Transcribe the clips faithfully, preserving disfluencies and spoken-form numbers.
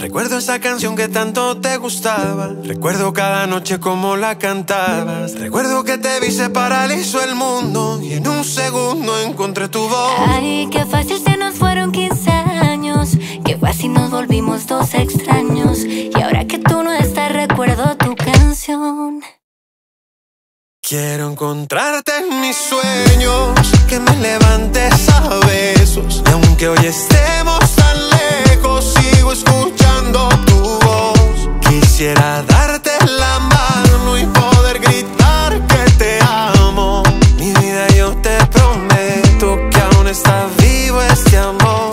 Recuerdo esa canción que tanto te gustaba. Recuerdo cada noche como la cantabas. Recuerdo que te vi, se paralizó el mundo y en un segundo encontré tu voz. Ay, qué fácil se nos fueron quince años, qué fácil nos volvimos dos extraños. Y ahora que tú no estás recuerdo tu canción. Quiero encontrarte en mis sueños, que me levantes a besos. Y aunque hoy estemos tan lejos, sigo escuchando tu voz. Quisiera darte la mano y poder gritar que te amo. Mi vida, yo te prometo que aún está vivo este amor.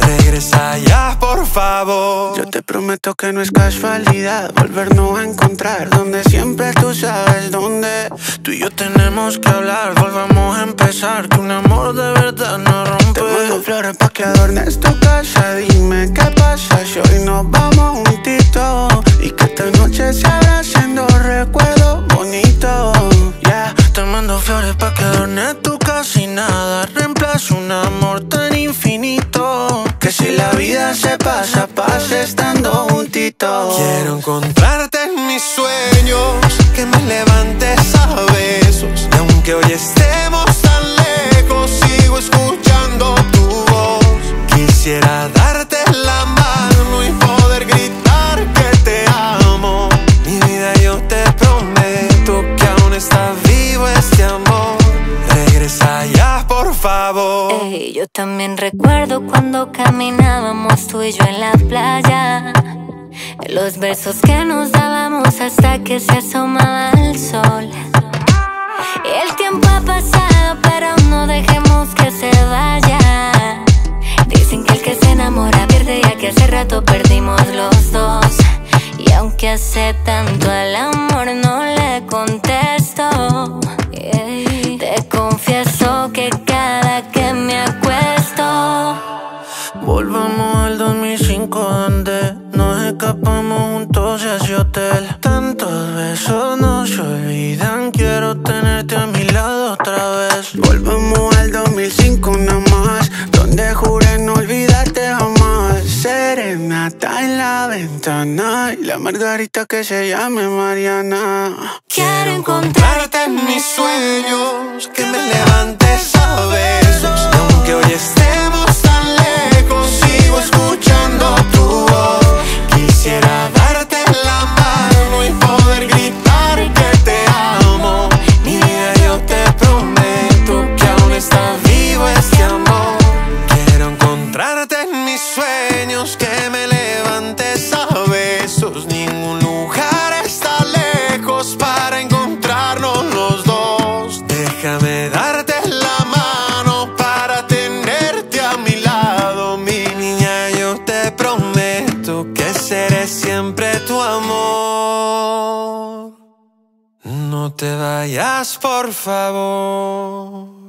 Regresa ya, por favor. Yo te prometo que no es casualidad volvernos a encontrar, donde siempre tú sabes dónde. Tú y yo tenemos que hablar, volvamos a empezar, que un amor de verdad no rompe. Te mando flores pa' que adornes tu casa. Dime qué pasa si hoy nos vamos juntito, y que esta noche se abracen dos recuerdos bonitos. Yeah. Te mando flores pa' que adornes tu casa y nada reemplaza un amor tan infinito. Que si la vida se pasa, pasa estando juntitos. Quiero encontrarte en mis sueños, que me levantes a besos. Y aunque hoy estemos tan lejos, sigo escuchando tu voz. Quisiera darte la mano y poder gritar que te amo. Mi vida, yo te prometo que aún está vivo este amor. Regresa ya, por favor. Hey, yo también recuerdo cuando caminábamos tú y yo en la playa, los besos que nos dábamos hasta que se asomaba el sol. El tiempo ha pasado, pero no dejemos que se vaya. Dicen que el que se enamora pierde, ya que hace rato perdimos los dos. Y aunque hace tanto al amor no le contesto, yeah, te confieso que cada que me acuesto volvamos al dos mil cinco, donde nos escapamos juntos de ese hotel. Tantos besos no se olvidan, quiero tenerte a mi lado otra vez. Volvamos al dos mil cinco nada más, donde juré no olvidarte jamás. Serenata en la ventana y la margarita que se llame Mariana. Quiero encontrarte en mis sueños, que me levantes a besos. Y aunque hoy estemos tan lejos, sigo escuchando tu voz. Quisiera darte la mano y poder gritar que te amo. Mi vida, yo te prometo que aún está vivo este amor. Quiero encontrarte en mis sueños, que me levantes a besos. Ningún lugar está lejos para encontrarnos los dos. Déjame darte la mano para tenerte a mi lado. Mi niña, yo te prometo que seré siempre tu amor. No te vayas, por favor.